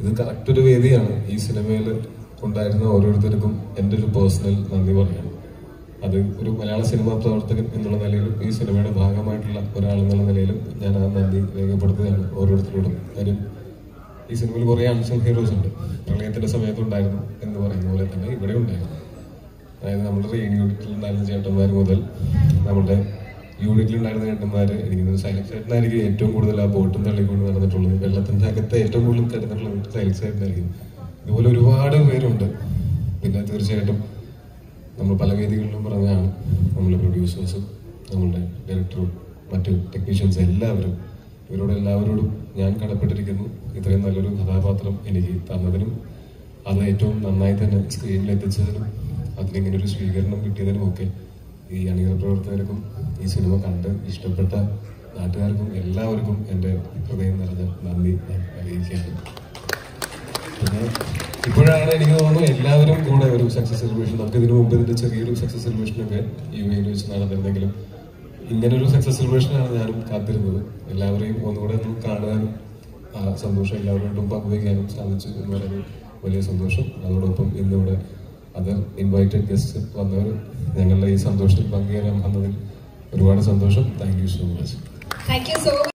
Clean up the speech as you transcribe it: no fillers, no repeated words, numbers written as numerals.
ഇത് കറക്റ്റൊരു വേദിയാണ്. ഈ സിനിമയിൽ ഉണ്ടായിരുന്ന ഓരോരുത്തർക്കും എൻ്റെ ഒരു പേഴ്സണൽ നന്ദി പറയണം. അത് ഒരു മലയാള സിനിമാ പ്രവർത്തകൻ എന്നുള്ള നിലയിലും ഈ സിനിമയുടെ ഭാഗമായിട്ടുള്ള ഒരാളെന്നുള്ള നിലയിലും ഞാൻ ആ നന്ദി രേഖപ്പെടുത്തുകയാണ് ഓരോരുത്തരോടും. കാര്യം ഈ സിനിമയിൽ കുറേ അൺസങ് ഹീറോസ് ഉണ്ട്. പ്രളയത്തിൻ്റെ സമയത്തുണ്ടായിരുന്നു എന്ന് പറയുന്ന പോലെ തന്നെ ഇവിടെ ഉണ്ടായിരുന്നു. അതായത് നമ്മുടെ റെയിൻ യൂണിറ്റിലുണ്ടായിരുന്ന ചേട്ടന്മാർ മുതൽ നമ്മുടെ യൂണിറ്റിലുണ്ടായിരുന്ന ചേട്ടന്മാർ, എനിക്ക് സൈലൻസ് ചേട്ടനായിരിക്കും ഏറ്റവും കൂടുതൽ ആ ബോട്ടും തള്ളിക്കൊണ്ട് നടന്നിട്ടുള്ളത്. വെള്ളത്തിൻ്റെ അകത്ത് ഏറ്റവും കൂടുതൽ തരുന്നിട്ടുള്ളത് സൈലൻസ് ചേട്ടനായിരിക്കും. ഇതുപോലെ ഒരുപാട് പേരുണ്ട്. പിന്നെ തീർച്ചയായിട്ടും നമ്മൾ പല വേദികളിലും പറഞ്ഞാണ് നമ്മളെ പ്രൊഡ്യൂസേഴ്സും നമ്മളുടെ ഡയറക്ടറും മറ്റു ടെക്നീഷ്യൻസ് എല്ലാവരും, ഇവരോടെല്ലാവരോടും ഞാൻ കടപ്പെട്ടിരിക്കുന്നു ഇത്രയും നല്ലൊരു കഥാപാത്രം എനിക്ക് തന്നതിനും അത് ഏറ്റവും നന്നായി തന്നെ സ്ക്രീനിൽ എത്തിച്ചതിനും അതിനിങ്ങനൊരു സ്വീകരണം കിട്ടിയതിനുമൊക്കെ ഈ അണിയറ പ്രവർത്തകർക്കും ഈ സിനിമ കണ്ട് ഇഷ്ടപ്പെട്ട നാട്ടുകാർക്കും എല്ലാവർക്കും എൻ്റെ ഹൃദയം നിറഞ്ഞ നന്ദി ഞാൻ അറിയിക്കുകയാണ്. പിന്നെ ഇപ്പോഴാണ് എനിക്ക് തോന്നുന്നു എല്ലാവരും കൂടെ ഒരു സക്സസ് സെലിബ്രേഷൻ, നമുക്ക് ഇതിനു മുമ്പ് ഇതിൻ്റെ ചെറിയൊരു സക്സസ് സെലിബ്രേഷനൊക്കെ യു എയിൽ വെച്ച് നടന്നിരുന്നെങ്കിലും ഇങ്ങനൊരു സക്സസ് സെലിബ്രേഷനാണ് ഞാനും കാത്തിരുന്നത്. എല്ലാവരെയും ഒന്നുകൂടെ ഒന്ന് കാണാനും ആ സന്തോഷം എല്ലാവരോടും പങ്കുവയ്ക്കാനും സാധിച്ചു എന്ന് പറയുന്നത് വലിയ സന്തോഷം. അതോടൊപ്പം ഇന്നിവിടെ അതർ ഇൻവൈറ്റഡ് ഗസ്റ്റ് വന്നവർ ഞങ്ങളുടെ ഈ സന്തോഷത്തിൽ പങ്കുചേരാൻ വന്നതിൽ ഒരുപാട് സന്തോഷം. Thank you so much.